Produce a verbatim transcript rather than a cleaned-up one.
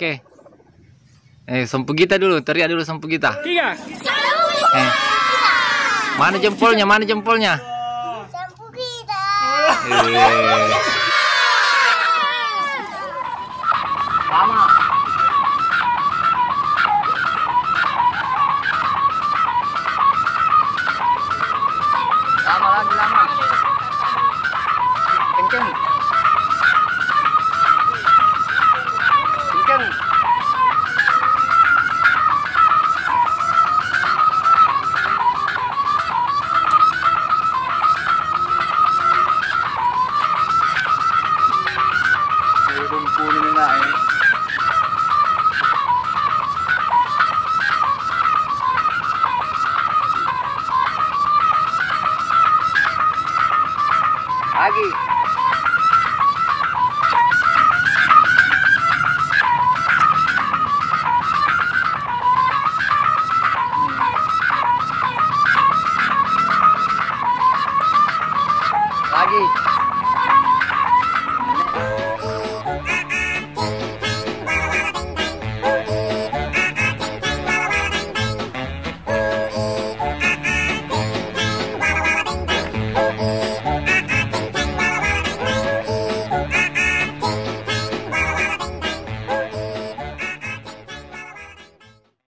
Oke. Eh, sempugita dulu, teriak dulu sempugita. Tiga. Eh. Mana jempolnya? Mana jempolnya? Sempugita. Eh. Lama lagi lama kenceng.